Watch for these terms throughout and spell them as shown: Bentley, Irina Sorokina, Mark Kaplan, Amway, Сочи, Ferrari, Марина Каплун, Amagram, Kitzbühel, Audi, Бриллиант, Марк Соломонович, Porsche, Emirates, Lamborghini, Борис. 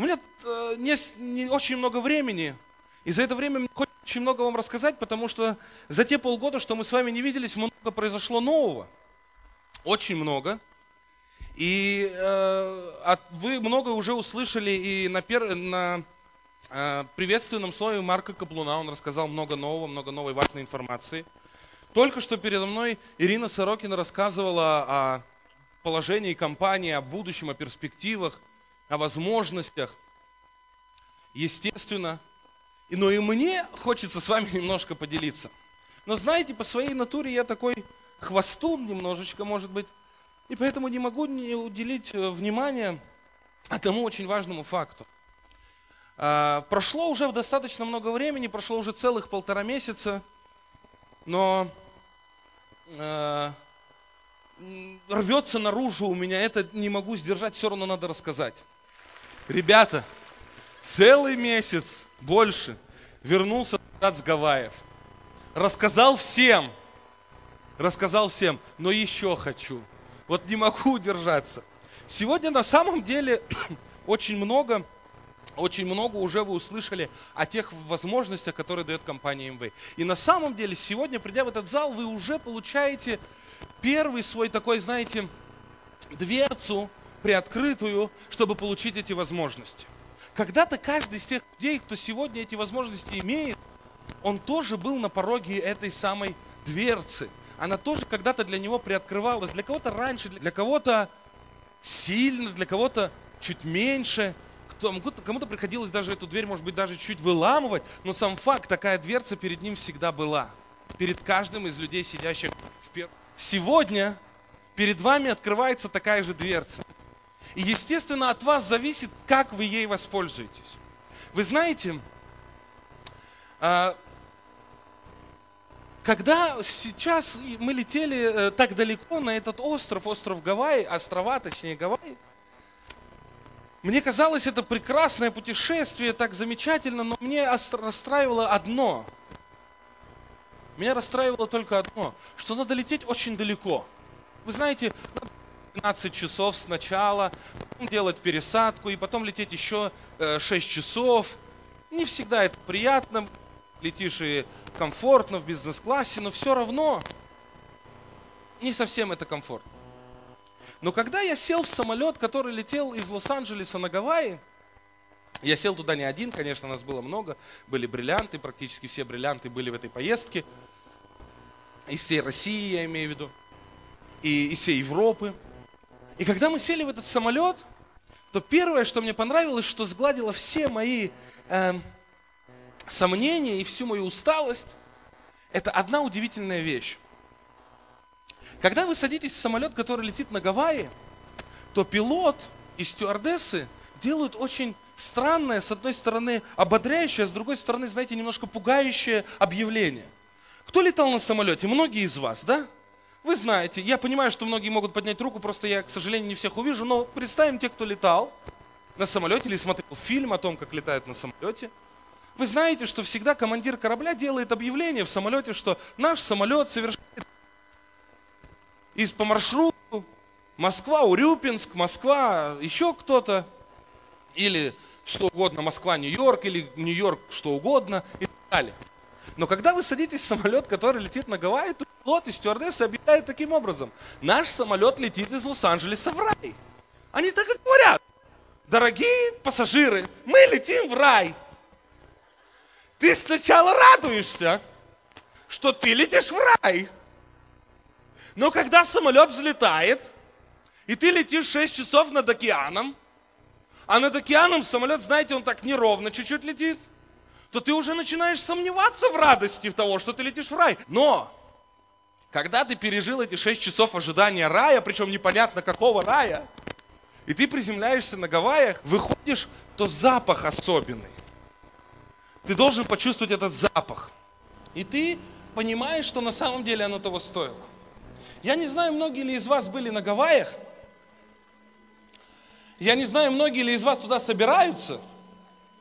У меня не очень много времени, и за это время мне хочется очень много вам рассказать, потому что за те полгода, что мы с вами не виделись, много произошло нового. Очень много. И вы многое уже услышали и на приветственном слове Марка Каплуна. Он рассказал много новой важной информации. Только что передо мной Ирина Сорокина рассказывала о положении компании, о будущем, о перспективах, о возможностях. Естественно. Но и мне хочется с вами немножко поделиться. Но знаете, по своей натуре я такой хвостун немножечко, может быть. И поэтому не могу не уделить внимания тому очень важному факту. Прошло уже достаточно много времени, прошло уже целых 1,5 месяца, но рвется наружу у меня, это не могу сдержать, все равно надо рассказать. Ребята, целый месяц, больше, вернулся с Гавайев. Рассказал всем, но еще хочу. Вот не могу удержаться. Сегодня на самом деле очень много уже вы услышали о тех возможностях, которые дает компания Amway. И на самом деле сегодня, придя в этот зал, вы уже получаете первый свой такой, знаете, дверцу приоткрытую, чтобы получить эти возможности. Когда-то каждый из тех людей, кто сегодня эти возможности имеет, он тоже был на пороге этой самой дверцы. Она тоже когда-то для него приоткрывалась. Для кого-то раньше, для кого-то сильно, для кого-то чуть меньше. Кому-то приходилось даже эту дверь, может быть, даже чуть выламывать. Но сам факт, такая дверца перед ним всегда была. Перед каждым из людей, сидящих в первом. Сегодня перед вами открывается такая же дверца. И, естественно, от вас зависит, как вы ей воспользуетесь. Вы знаете... Когда сейчас мы летели так далеко на этот острова Гавайи, мне казалось, это прекрасное путешествие, так замечательно, но меня расстраивало только одно, что надо лететь очень далеко. Вы знаете, 15 часов сначала, потом делать пересадку и потом лететь еще 6 часов. Не всегда это приятно. Летишь и комфортно, в бизнес-классе, но все равно не совсем это комфортно. Но когда я сел в самолет, который летел из Лос-Анджелеса на Гавайи, я сел туда не один, конечно, нас было много, были бриллианты, практически все бриллианты были в этой поездке, из всей России, я имею в виду, и из всей Европы. И когда мы сели в этот самолет, то первое, что мне понравилось, что сгладило все мои... сомнения и всю мою усталость, это одна удивительная вещь. Когда вы садитесь в самолет, который летит на Гавайи, то пилот и стюардессы делают очень странное, с одной стороны ободряющее, а с другой стороны, знаете, немножко пугающее объявление. Кто летал на самолете? Многие из вас, да? Вы знаете, я понимаю, что многие могут поднять руку, просто я, к сожалению, не всех увижу, но представим тех, кто летал на самолете или смотрел фильм о том, как летают на самолете. Вы знаете, что всегда командир корабля делает объявление в самолете, что наш самолет совершает по маршруту Москва-Урюпинск, Москва, еще кто-то, или что угодно, Москва-Нью-Йорк, или Нью-Йорк, что угодно, и так далее. Но когда вы садитесь в самолет, который летит на Гавайи, то пилот и стюардессы объявляют таким образом: наш самолет летит из Лос-Анджелеса в рай. Они так и говорят: дорогие пассажиры, мы летим в рай. Ты сначала радуешься, что ты летишь в рай. Но когда самолет взлетает, и ты летишь 6 часов над океаном, а над океаном самолет, знаете, он так неровно чуть-чуть летит, то ты уже начинаешь сомневаться в радости того, что ты летишь в рай. Но когда ты пережил эти 6 часов ожидания рая, причем непонятно какого рая, и ты приземляешься на Гавайях, выходишь, то запах особенный. Ты должен почувствовать этот запах. И ты понимаешь, что на самом деле оно того стоило. Я не знаю, многие ли из вас были на Гавайях. Я не знаю, многие ли из вас туда собираются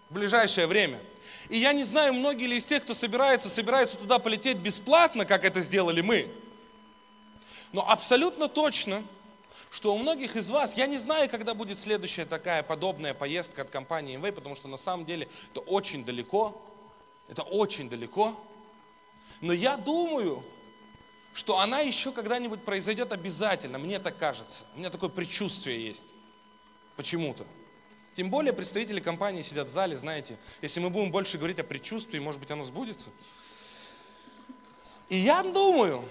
в ближайшее время. И я не знаю, многие ли из тех, кто собираются туда полететь бесплатно, как это сделали мы. Но абсолютно точно что у многих из вас, я не знаю, когда будет следующая такая подобная поездка от компании Amway, потому что на самом деле это очень далеко, но я думаю, что она еще когда-нибудь произойдет обязательно, мне так кажется, у меня такое предчувствие есть, почему-то. Тем более представители компании сидят в зале, знаете, если мы будем больше говорить о предчувствии, может быть, оно сбудется. И я думаю,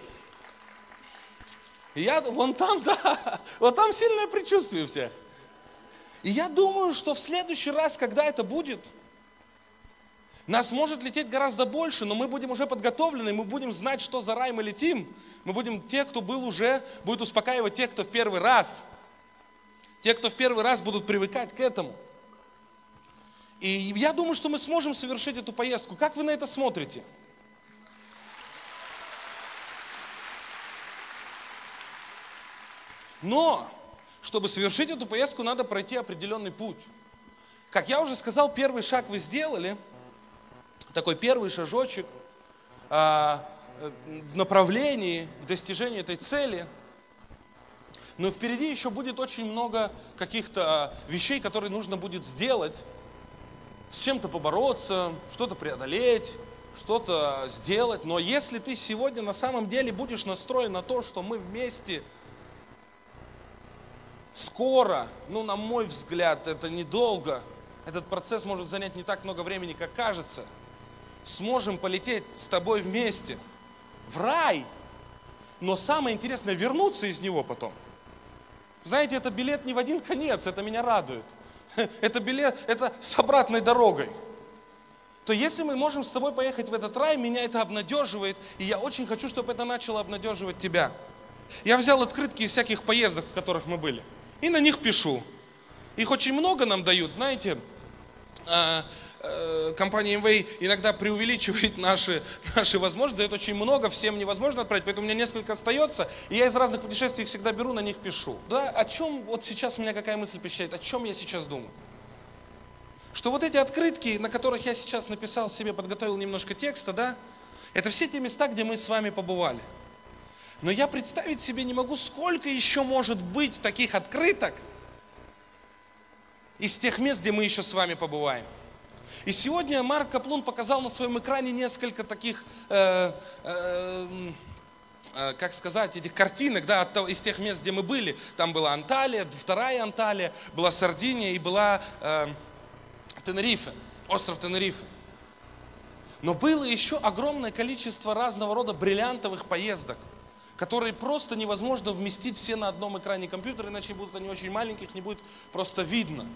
вон там, да, вот там сильное предчувствие у всех. И я думаю, что в следующий раз, когда это будет, нас может лететь гораздо больше, но мы будем уже подготовлены, мы будем знать, что за рай мы летим. Мы будем, те, кто был уже, будет успокаивать тех, кто в первый раз. Те, кто в первый раз, будут привыкать к этому. И я думаю, что мы сможем совершить эту поездку. Как вы на это смотрите? Но, чтобы совершить эту поездку, надо пройти определенный путь. Как я уже сказал, первый шаг вы сделали, такой первый шажочек в направлении к достижению этой цели. Но впереди еще будет очень много каких-то вещей, которые нужно будет сделать, с чем-то побороться, что-то преодолеть, что-то сделать. Но если ты сегодня на самом деле будешь настроен на то, что мы вместе скоро, ну, на мой взгляд, это недолго, этот процесс может занять не так много времени, как кажется, сможем полететь с тобой вместе в рай, но самое интересное, вернуться из него потом. Знаете, это билет не в один конец, это меня радует. Это билет, это с обратной дорогой. То если мы можем с тобой поехать в этот рай, меня это обнадеживает, и я очень хочу, чтобы это начало обнадеживать тебя. Я взял открытки из всяких поездок, в которых мы были. И на них пишу. Их очень много нам дают. Знаете, компания Amway иногда преувеличивает наши возможности, дает очень много, всем невозможно отправить, поэтому у меня несколько остается, и я из разных путешествий их всегда беру, на них пишу. Да, о чем вот сейчас меня какая мысль посещает, о чем я сейчас думаю? Что вот эти открытки, на которых я сейчас написал себе, подготовил немножко текста, да, это все те места, где мы с вами побывали. Но я представить себе не могу, сколько еще может быть таких открыток из тех мест, где мы еще с вами побываем. И сегодня Марк Каплун показал на своем экране несколько таких, как сказать, этих картинок, да, из тех мест, где мы были. Там была Анталия, вторая Анталия, была Сардиния и была Тенерифе, остров Тенерифе. Но было еще огромное количество разного рода бриллиантовых поездок, которые просто невозможно вместить все на одном экране компьютера, иначе будут они очень маленьких, не будет просто видно.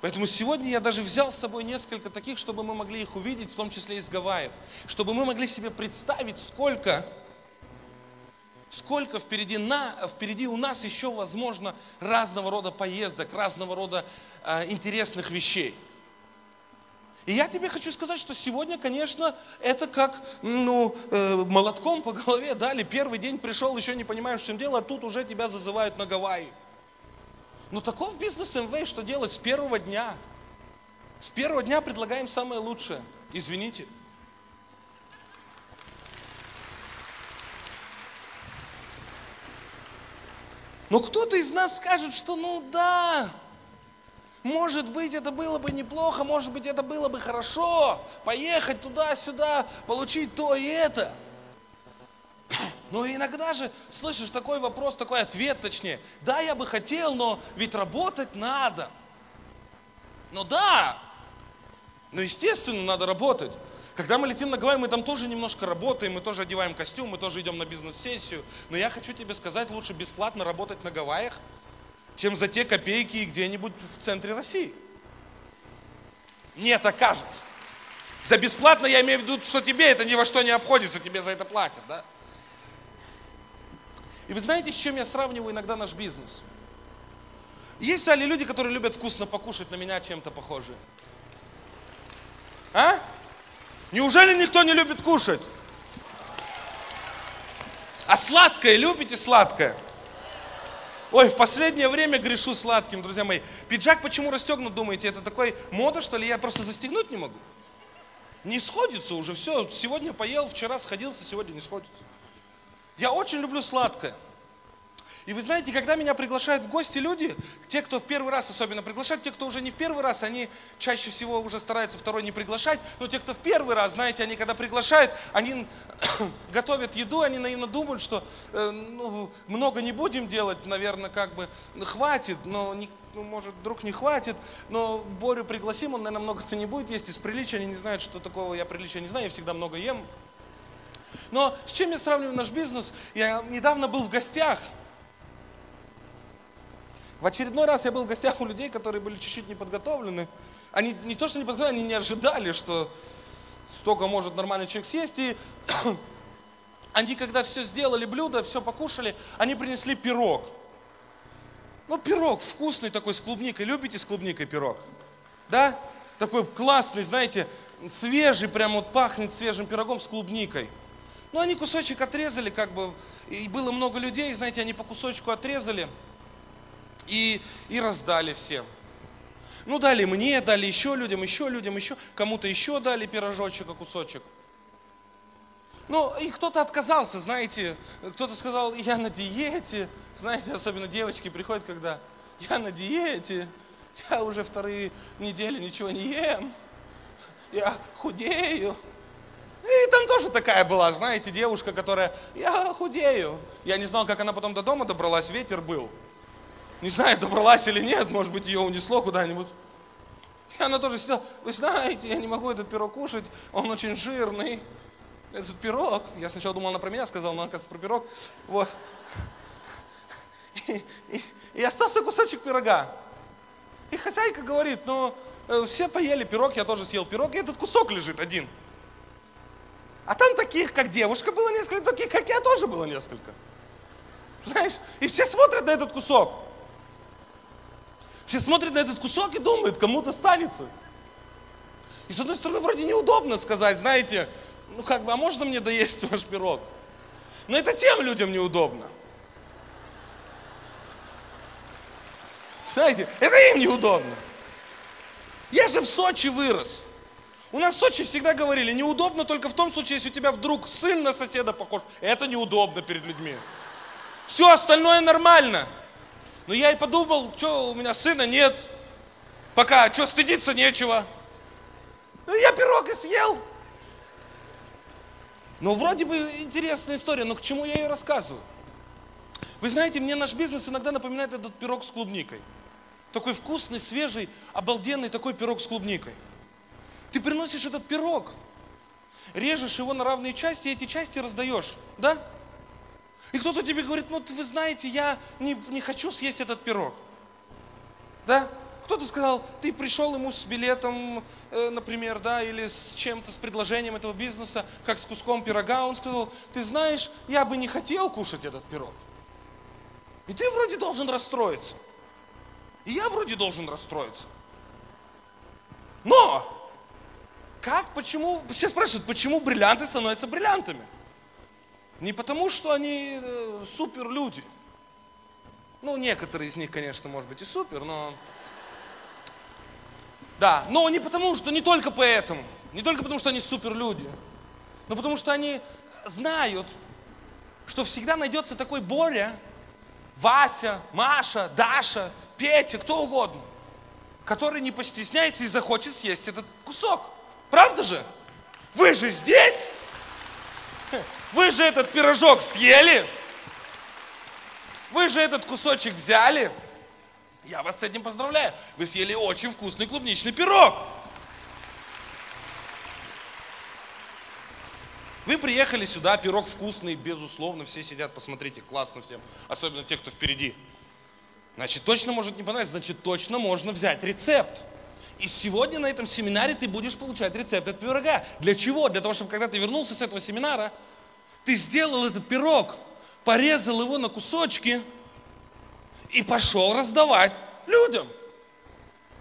Поэтому сегодня я даже взял с собой несколько таких, чтобы мы могли их увидеть, в том числе из Гавайев, чтобы мы могли себе представить, сколько впереди у нас еще возможно разного рода поездок, разного рода интересных вещей. И я тебе хочу сказать, что сегодня, конечно, это как, ну, молотком по голове дали. Первый день пришел, еще не понимаешь, в чем дело, а тут уже тебя зазывают на Гавайи. Но таков бизнес Amway, что делать с первого дня. С первого дня предлагаем самое лучшее. Извините. Но кто-то из нас скажет, что ну да, может быть, это было бы неплохо, может быть, это было бы хорошо, поехать туда-сюда, получить то и это. Но иногда же слышишь такой вопрос, такой ответ, точнее, да, я бы хотел, но ведь работать надо. Ну да, но естественно, надо работать. Когда мы летим на Гавайи, мы там тоже немножко работаем, мы тоже одеваем костюм, мы тоже идем на бизнес-сессию. Но я хочу тебе сказать, лучше бесплатно работать на Гавайях, чем за те копейки где-нибудь в центре России. Мне так кажется. За бесплатно я имею в виду, что тебе это ни во что не обходится, тебе за это платят, да? И вы знаете, с чем я сравниваю иногда наш бизнес? Есть в зале люди, которые любят вкусно покушать, на меня чем-то похожие? А? Неужели никто не любит кушать? А сладкое любите, сладкое? Ой, в последнее время грешу сладким, друзья мои. Пиджак почему расстегнут, думаете? Это такой мода, что ли? Я просто застегнуть не могу. Не сходится уже все. Сегодня поел, вчера сходился, сегодня не сходится. Я очень люблю сладкое. И вы знаете, когда меня приглашают в гости люди, те, кто в первый раз особенно приглашают, те, кто уже не в первый раз, они чаще всего уже стараются второй не приглашать, но те, кто в первый раз, знаете, они когда приглашают, они готовят еду, они, наверное, думают, что ну, много не будем делать, наверное, как бы хватит, но не... Ну, может, вдруг не хватит, но Борю пригласим, он, наверное, много-то не будет есть. Из приличия они не знают, что такого я приличия не знаю, я всегда много ем. Но с чем я сравниваю наш бизнес? Я недавно был в гостях. В очередной раз я был в гостях у людей, которые были чуть-чуть не подготовлены. Они не то, что не подготовлены, они не ожидали, что столько может нормальный человек съесть. И они, когда все сделали, блюдо, все покушали, они принесли пирог. Ну, пирог вкусный такой с клубникой. Любите с клубникой пирог? Да? Такой классный, знаете, свежий, прям вот пахнет свежим пирогом с клубникой. Ну, они кусочек отрезали, как бы, и было много людей, знаете, они по кусочку отрезали и раздали всем. Ну, дали мне, дали еще людям, кому-то еще дали пирожочек, кусочек. Ну, и кто-то отказался, знаете, кто-то сказал, я на диете, знаете, особенно девочки приходят, когда я на диете, я уже вторые недели ничего не ем, я худею. И там тоже такая была, знаете, девушка, которая, я худею. Я не знал, как она потом до дома добралась, ветер был. Не знаю, добралась или нет, может быть, ее унесло куда-нибудь. И она тоже сидела, вы знаете, я не могу этот пирог кушать, он очень жирный. Этот пирог, я сначала думал, она про меня сказала, но она, оказывается, про пирог, вот. И остался кусочек пирога. И хозяйка говорит, ну, все поели пирог, я тоже съел пирог, и этот кусок лежит один. А там таких, как девушка, было несколько, таких, как я, тоже было несколько. Знаешь, и все смотрят на этот кусок. Все смотрят на этот кусок и думают, кому-то станется. И с одной стороны, вроде неудобно сказать, знаете, ну как бы, а можно мне доесть ваш пирог? Но это тем людям неудобно. Знаете, это им неудобно. Я же в Сочи вырос. У нас в Сочи всегда говорили, неудобно только в том случае, если у тебя вдруг сын на соседа похож. Это неудобно перед людьми. Все остальное нормально. Но я и подумал, что у меня сына нет. Пока, что стыдиться нечего. Ну я пирог и съел. Но вроде бы интересная история, но к чему я ее рассказываю? Вы знаете, мне наш бизнес иногда напоминает этот пирог с клубникой. Такой вкусный, свежий, обалденный такой пирог с клубникой. Ты приносишь этот пирог, режешь его на равные части, и эти части раздаешь, да? И кто-то тебе говорит, ну вы знаете, я не хочу съесть этот пирог, да? Кто-то сказал, ты пришел ему с билетом, например, да, или с чем-то, с предложением этого бизнеса, как с куском пирога, он сказал, ты знаешь, я бы не хотел кушать этот пирог. И ты вроде должен расстроиться. И я вроде должен расстроиться. Но! Почему? Все спрашивают, почему бриллианты становятся бриллиантами? Не потому, что они супер люди. Ну, некоторые из них, конечно, может быть и супер, но... Да, но не потому, что не только поэтому, не только потому, что они супер люди, но потому, что они знают, что всегда найдется такой Боря, Вася, Маша, Даша, Петя, кто угодно, который не постесняется и захочет съесть этот кусок. Правда же? Вы же здесь, вы же этот пирожок съели, вы же этот кусочек взяли. Я вас с этим поздравляю. Вы съели очень вкусный клубничный пирог. Вы приехали сюда, пирог вкусный, безусловно, все сидят, посмотрите, классно всем, особенно те, кто впереди. Значит, точно может не понравиться, значит, точно можно взять рецепт. И сегодня на этом семинаре ты будешь получать рецепт от пирога. Для чего? Для того, чтобы когда ты вернулся с этого семинара, ты сделал этот пирог, порезал его на кусочки и пошел раздавать людям.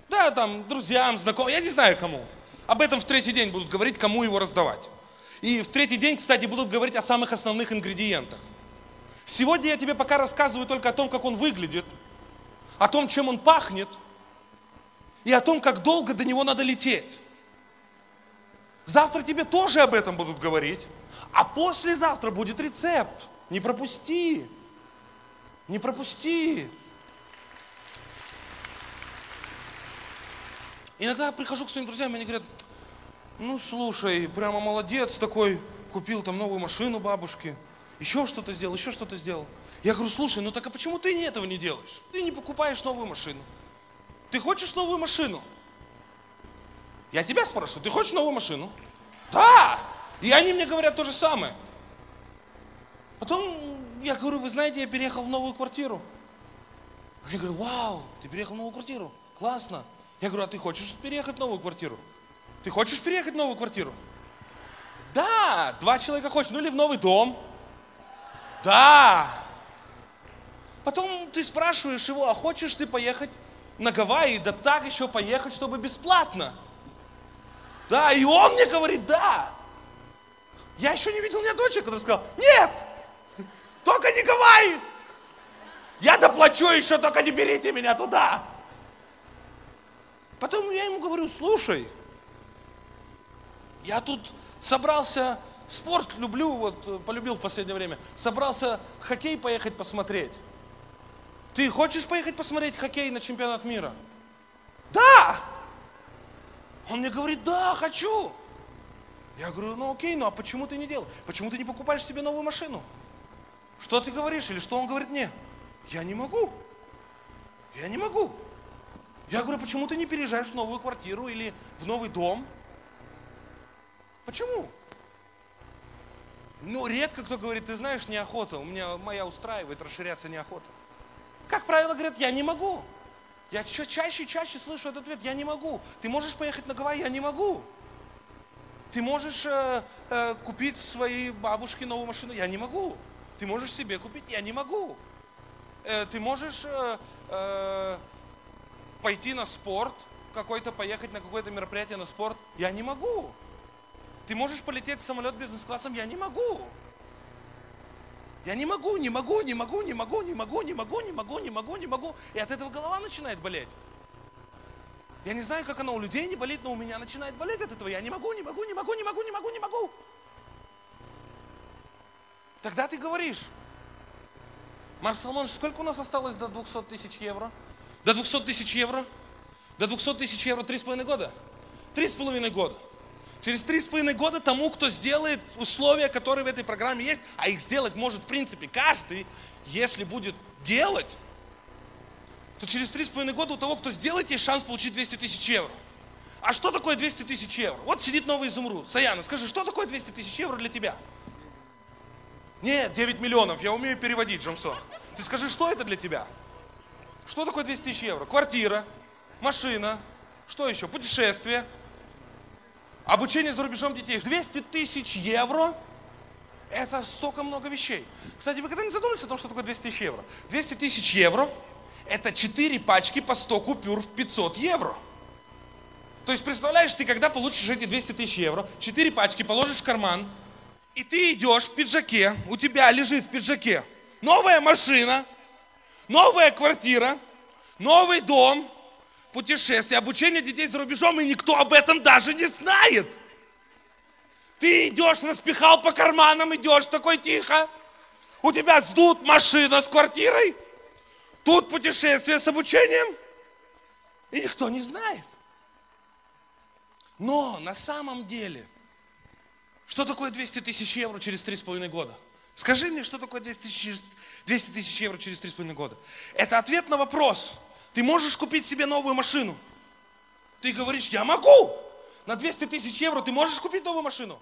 Да, там, друзьям, знакомым, я не знаю кому. Об этом в третий день будут говорить, кому его раздавать. И в третий день, кстати, будут говорить о самых основных ингредиентах. Сегодня я тебе пока рассказываю только о том, как он выглядит, о том, чем он пахнет, и о том, как долго до него надо лететь. Завтра тебе тоже об этом будут говорить, а послезавтра будет рецепт. Не пропусти. Не пропусти. Иногда прихожу к своим друзьям, и они говорят: ну слушай, прямо молодец такой, купил там новую машину бабушке, еще что-то сделал, еще что-то сделал. Я говорю: слушай, ну так а почему ты этого не делаешь? Ты не покупаешь новую машину. Ты хочешь новую машину? Я тебя спрашиваю, ты хочешь новую машину? Да! И они мне говорят то же самое. Потом я говорю: вы знаете, я переехал в новую квартиру. Они говорят: вау, ты переехал в новую квартиру, классно. Я говорю: а ты хочешь переехать в новую квартиру? Ты хочешь переехать в новую квартиру? Да, 2 человека хочешь, ну или в новый дом. Да. Потом ты спрашиваешь его: а хочешь ты поехать на Гавайи, да так еще поехать, чтобы бесплатно? Да, и он мне говорит: да. Я еще не видел ни одного человека, который сказал: нет, только не Гавайи. Я доплачу еще, только не берите меня туда. Потом я ему говорю: слушай, я тут собрался, спорт люблю, вот полюбил в последнее время, собрался хоккей поехать посмотреть. Ты хочешь поехать посмотреть хоккей на чемпионат мира? Да! Он мне говорит: да, хочу. Я говорю: ну окей, ну а почему ты не делаешь? Почему ты не покупаешь себе новую машину? Что ты говоришь? Или что он говорит мне? Я не могу. Я не могу. Я говорю: почему ты не переезжаешь в новую квартиру или в новый дом? Почему? Ну, редко кто говорит: ты знаешь, неохота, у меня моя устраивает, расширяться неохота. Как правило, говорят: я не могу. Я все чаще и чаще слышу этот ответ: я не могу. Ты можешь поехать на Гавайи? Я не могу. Ты можешь купить своей бабушке новую машину? Я не могу. Ты можешь себе купить? Я не могу. Ты можешь... пойти на спорт какой-то, поехать на какое-то мероприятие на спорт? Я не могу. Ты можешь полететь в самолет бизнес-классом? Я не могу. Я не могу, не могу, не могу, не могу, не могу, не могу, не могу, не могу, не могу. И от этого голова начинает болеть. Я не знаю, как она у людей не болит, но у меня начинает болеть от этого. Я не могу, не могу, не могу, не могу, не могу, не могу. Тогда ты говоришь: Марк Соломонович, сколько у нас осталось до 200 тысяч евро? До 200 тысяч евро? До 200 тысяч евро 3,5 года? 3,5 года. Через 3,5 года тому, кто сделает условия, которые в этой программе есть, а их сделать может в принципе каждый, если будет делать, то через 3,5 года у того, кто сделает, есть шанс получить 200 тысяч евро. А что такое 200 тысяч евро? Вот сидит новый изумруд. Саяна, скажи, что такое 200 тысяч евро для тебя? Нет, 9 миллионов, я умею переводить, Джамсо. Ты скажи, что это для тебя? Что такое 200 тысяч евро? Квартира, машина, что еще? Путешествие, обучение за рубежом детей. 200 тысяч евро – это столько много вещей. Кстати, вы когда-нибудь задумались о том, что такое 200 тысяч евро? 200 тысяч евро – это 4 пачки по 100 купюр в 500 евро. То есть, представляешь, ты когда получишь эти 200 тысяч евро, 4 пачки положишь в карман, и ты идешь в пиджаке, у тебя лежит в пиджаке новая машина, новая квартира, новый дом, путешествие, обучение детей за рубежом, и никто об этом даже не знает. Ты идешь, распихал по карманам, идешь такой тихо. У тебя сдут машина с квартирой, тут путешествие с обучением, и никто не знает. Но на самом деле, что такое 200 тысяч евро через 3,5 года? Скажи мне, что такое 200 тысяч евро через 3,5 года? Это ответ на вопрос. Ты можешь купить себе новую машину? Ты говоришь: я могу. На 200 тысяч евро ты можешь купить новую машину?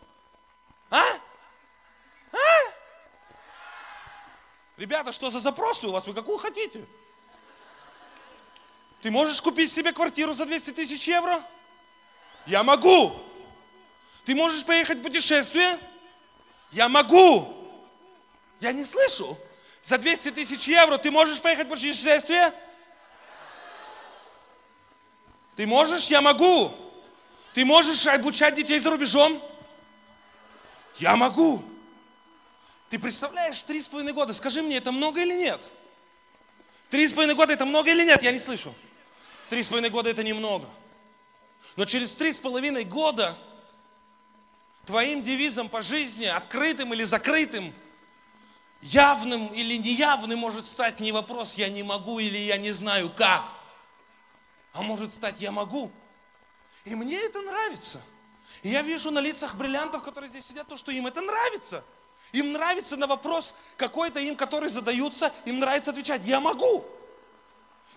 А? Ребята, что за запросы у вас? Вы какую хотите? Ты можешь купить себе квартиру за 200 тысяч евро? Я могу. Ты можешь поехать в путешествие? Я могу. Я не слышу. За 200 тысяч евро ты можешь поехать в путешествие? Ты можешь? Я могу. Ты можешь обучать детей за рубежом? Я могу. Ты представляешь, 3,5 года, скажи мне, это много или нет? 3,5 года это много или нет? Я не слышу. 3,5 года это немного. Но через 3,5 года твоим девизом по жизни, открытым или закрытым, Явным или неявным может стать не вопрос «я не могу» или «я не знаю как», а может стать «я могу». И мне это нравится. И я вижу на лицах бриллиантов, которые здесь сидят, то, что им это нравится. Им нравится на вопрос какой-то им, который задаются, им нравится отвечать «я могу».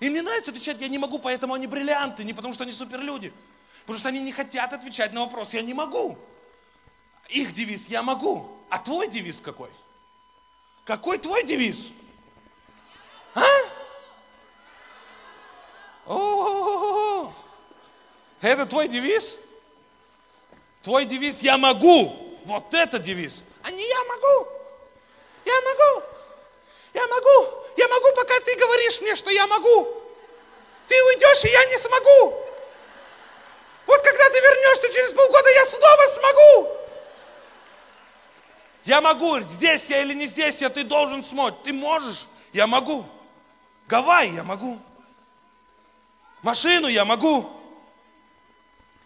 Им не нравится отвечать «я не могу», поэтому они бриллианты, не потому что они суперлюди. Потому что они не хотят отвечать на вопрос «я не могу». Их девиз «я могу». А твой девиз какой? Какой твой девиз? А? О-о-о-о-о. Это твой девиз? Твой девиз «я могу». Вот это девиз. А не «я могу». «Я могу». «Я могу». «Я могу», пока ты говоришь мне, что «я могу». Ты уйдешь, и я не смогу. Вот когда ты вернешься через полгода, я снова смогу. Я могу, здесь я или не здесь я, ты должен смотреть. Ты можешь, я могу. Гавайи, я могу. Машину, я могу.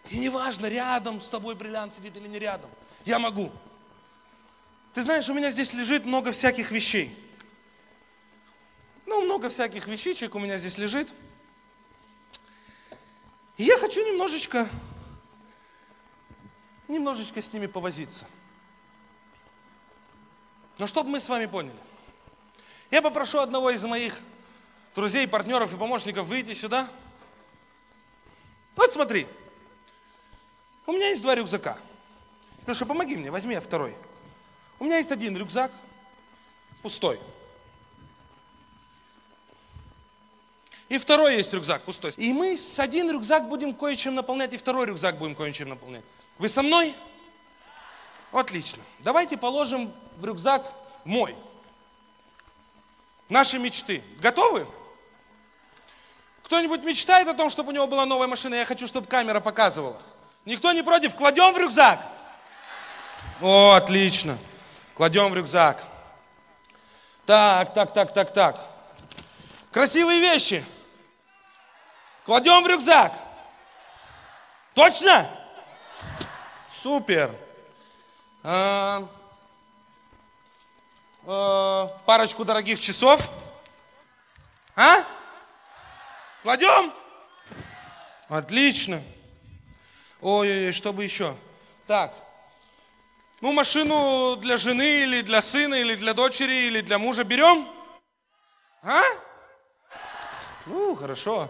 И неважно, рядом с тобой бриллиант сидит или не рядом. Я могу. Ты знаешь, у меня здесь лежит много всяких вещей. Ну, много всяких вещичек у меня здесь лежит. И я хочу немножечко с ними повозиться. Но чтобы мы с вами поняли, я попрошу одного из моих друзей, партнеров и помощников выйти сюда. Вот смотри, у меня есть два рюкзака. Леша, помоги мне, возьми я второй. У меня есть один рюкзак, пустой. И второй есть рюкзак, пустой. И мы с один рюкзак будем кое-чем наполнять, и второй рюкзак будем кое-чем наполнять. Вы со мной? Отлично. Давайте положим в рюкзак мой. Наши мечты. Готовы? Кто-нибудь мечтает о том, чтобы у него была новая машина? Я хочу, чтобы камера показывала. Никто не против? Кладем в рюкзак? О, отлично. Кладем в рюкзак. Так. Красивые вещи. Кладем в рюкзак. Точно? Супер. Парочку дорогих часов. А? Кладем? Отлично. Ой-ой-ой, что бы еще? Так. Ну, машину для жены, или для сына, или для дочери, или для мужа берем? А? Ну, хорошо.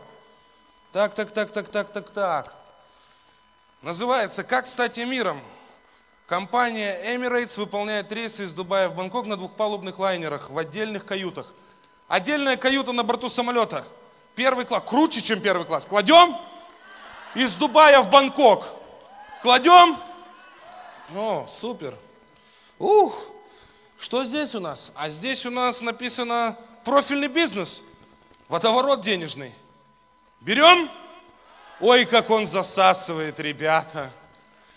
Так. Называется «Как стать эмиром». Компания Emirates выполняет рейсы из Дубая в Бангкок на двухпалубных лайнерах в отдельных каютах. Отдельная каюта на борту самолета. Первый класс. Круче, чем первый класс. Кладем? Из Дубая в Бангкок. Кладем? О, супер. Ух, что здесь у нас? А здесь у нас написано профильный бизнес. Водоворот денежный. Берем? Ой, как он засасывает, ребята.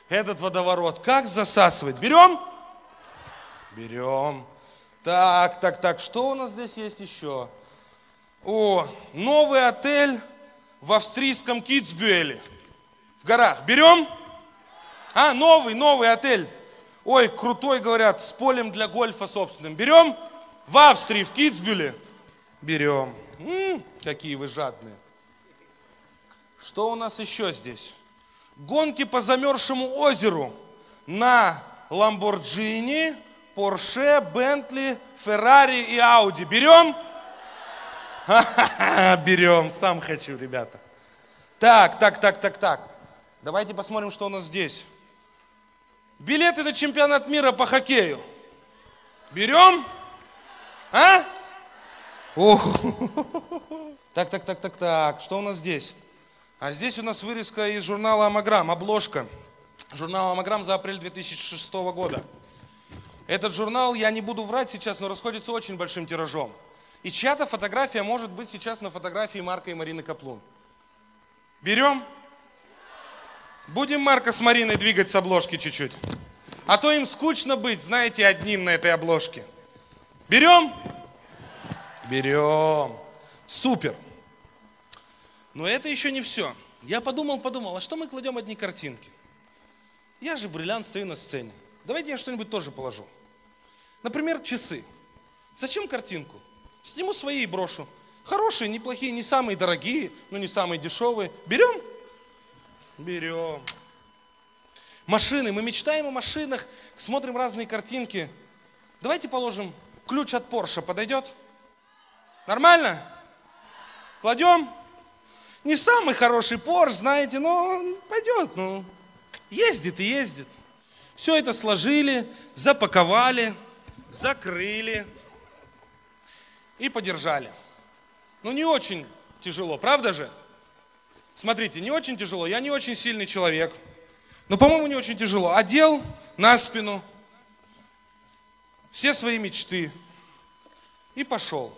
Этот водоворот как засасывать? Берем? Берем. Так. Что у нас здесь есть еще? О, новый отель в австрийском Kitzbühel. В горах. Берем? А, новый отель. Ой, крутой, говорят, с полем для гольфа собственным. Берем? В Австрии, в Kitzbühel. Берем. Какие вы жадные. Что у нас еще здесь? Гонки по замерзшему озеру на Lamborghini, Porsche, Bentley, Ferrari и Audi. Берем? Ха-ха-ха, берем. Сам хочу, ребята. Так. Давайте посмотрим, что у нас здесь. Билеты на чемпионат мира по хоккею. Берем? А? Так. Что у нас здесь? А здесь у нас вырезка из журнала «Амаграм», обложка. Журнал «Амаграм» за апрель 2006 года. Этот журнал, я не буду врать сейчас, но расходится очень большим тиражом. И чья-то фотография может быть сейчас на фотографии Марка и Марины Каплун. Берем? Будем Марка с Мариной двигать с обложки чуть-чуть. А то им скучно быть, знаете, одним на этой обложке. Берем? Берем. Супер. Но это еще не все. Я подумал, а что мы кладем одни картинки? Я же бриллиант стою на сцене. Давайте я что-нибудь тоже положу. Например, часы. Зачем картинку? Сниму свои и брошу. Хорошие, неплохие, не самые дорогие, но не самые дешевые. Берем? Берем. Машины. Мы мечтаем о машинах, смотрим разные картинки. Давайте положим ключ от Porsche. Подойдет? Нормально? Кладем? Не самый хороший Porsche, знаете, но пойдет. Ну, ездит и ездит. Все это сложили, запаковали, закрыли и подержали. Ну, не очень тяжело, правда же? Смотрите, не очень тяжело. Я не очень сильный человек. Но, по-моему, не очень тяжело. Одел на спину все свои мечты и пошел.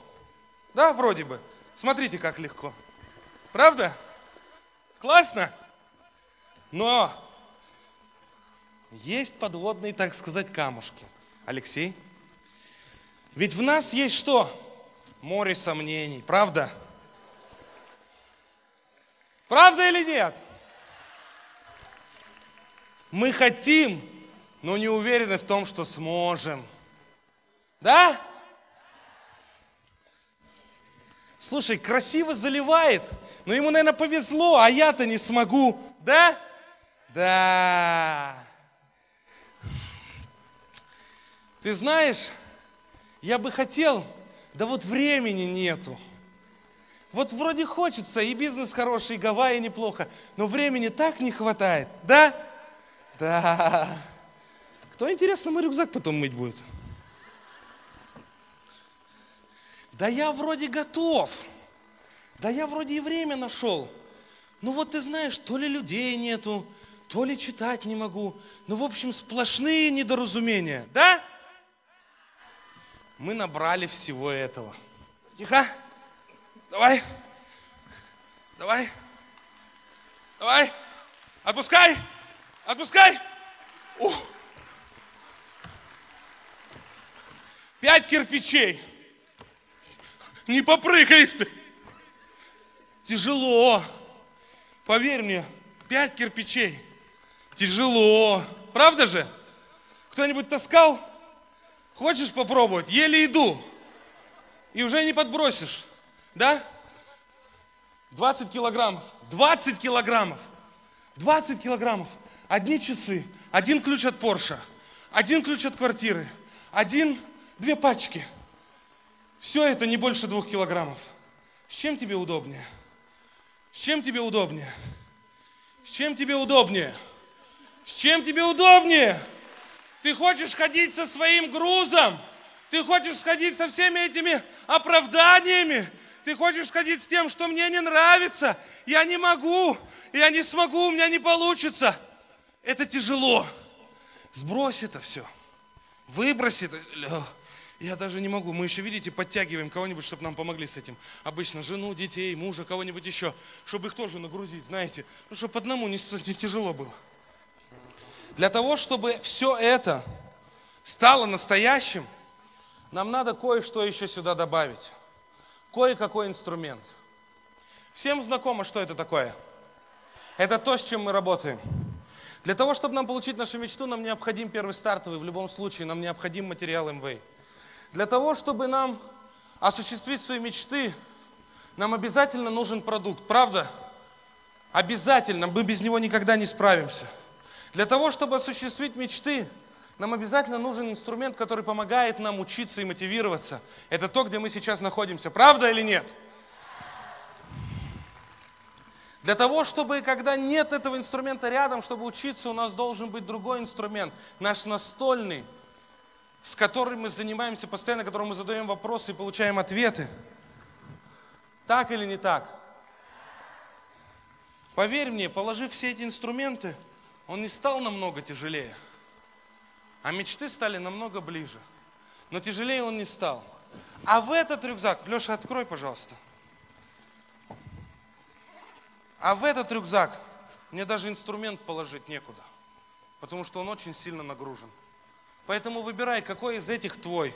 Да, вроде бы. Смотрите, как легко. Правда? Классно? Но есть подводные, так сказать, камушки. Алексей? Ведь в нас есть что? Море сомнений. Правда? Правда или нет? Мы хотим, но не уверены в том, что сможем. Да? Слушай, красиво заливает, но ему, наверное, повезло, а я-то не смогу. Да? Да. Ты знаешь, я бы хотел, да вот времени нету. Вот вроде хочется, и бизнес хороший, и Гавайи неплохо, но времени так не хватает. Да? Да. Кто, интересно, мой рюкзак потом мыть будет? Да я вроде готов. Да я вроде и время нашел. Ну вот ты знаешь, то ли людей нету, то ли читать не могу. Ну, в общем, сплошные недоразумения. Да? Мы набрали всего этого. Тихо. Давай. Давай. Давай. Отпускай. Отпускай! Ух. 5 кирпичей. Не попрыгаешь ты. Тяжело. Поверь мне, 5 кирпичей. Тяжело. Правда же? Кто-нибудь таскал? Хочешь попробовать? Еле иду. И уже не подбросишь. Да? 20 килограммов. 20 килограммов. 20 килограммов. Одни часы, один ключ от Порше, один ключ от квартиры, две пачки. Все это не больше 2 килограммов. С чем тебе удобнее? С чем тебе удобнее? С чем тебе удобнее? С чем тебе удобнее? Ты хочешь ходить со своим грузом? Ты хочешь ходить со всеми этими оправданиями? Ты хочешь ходить с тем, что мне не нравится? Я не могу, я не смогу, у меня не получится. Это тяжело. Сбрось это все. Выбрось это. Я даже не могу. Мы еще, видите, подтягиваем кого-нибудь, чтобы нам помогли с этим. Обычно жену, детей, мужа, кого-нибудь еще. Чтобы их тоже нагрузить, знаете. Ну, чтобы одному не тяжело было. Для того, чтобы все это стало настоящим, нам надо кое-что еще сюда добавить. Кое-какой инструмент. Всем знакомо, что это такое? Это то, с чем мы работаем. Для того, чтобы нам получить нашу мечту, нам необходим первый стартовый, в любом случае, нам необходим материал Amway. Для того, чтобы нам осуществить свои мечты, нам обязательно нужен продукт, правда? Обязательно, мы без него никогда не справимся. Для того, чтобы осуществить мечты, нам обязательно нужен инструмент, который помогает нам учиться и мотивироваться. Это то, где мы сейчас находимся, правда или нет? Для того, чтобы, когда нет этого инструмента рядом, чтобы учиться, у нас должен быть другой инструмент, наш настольный, с которым мы занимаемся постоянно, которому мы задаем вопросы и получаем ответы. Так или не так? Поверь мне, положив все эти инструменты, он не стал намного тяжелее, а мечты стали намного ближе. Но тяжелее он не стал. А в этот рюкзак, Леша, открой, пожалуйста. А в этот рюкзак мне даже инструмент положить некуда, потому что он очень сильно нагружен. Поэтому выбирай, какой из этих твой.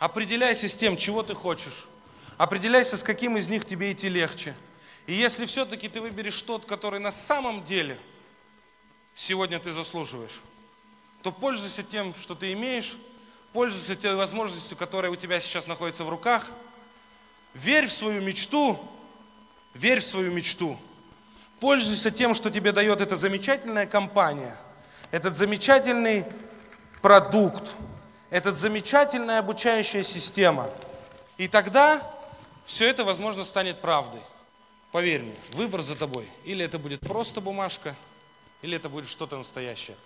Определяйся с тем, чего ты хочешь. Определяйся, с каким из них тебе идти легче. И если все-таки ты выберешь тот, который на самом деле сегодня ты заслуживаешь, то пользуйся тем, что ты имеешь, Пользуйся той возможностью, которая у тебя сейчас находится в руках. Верь в свою мечту. Верь в свою мечту. Пользуйся тем, что тебе дает эта замечательная компания, этот замечательный продукт, эта замечательная обучающая система. И тогда все это, возможно, станет правдой. Поверь мне, выбор за тобой. Или это будет просто бумажка, или это будет что-то настоящее.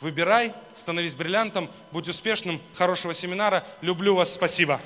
Выбирай, становись бриллиантом, будь успешным, хорошего семинара. Люблю вас, спасибо.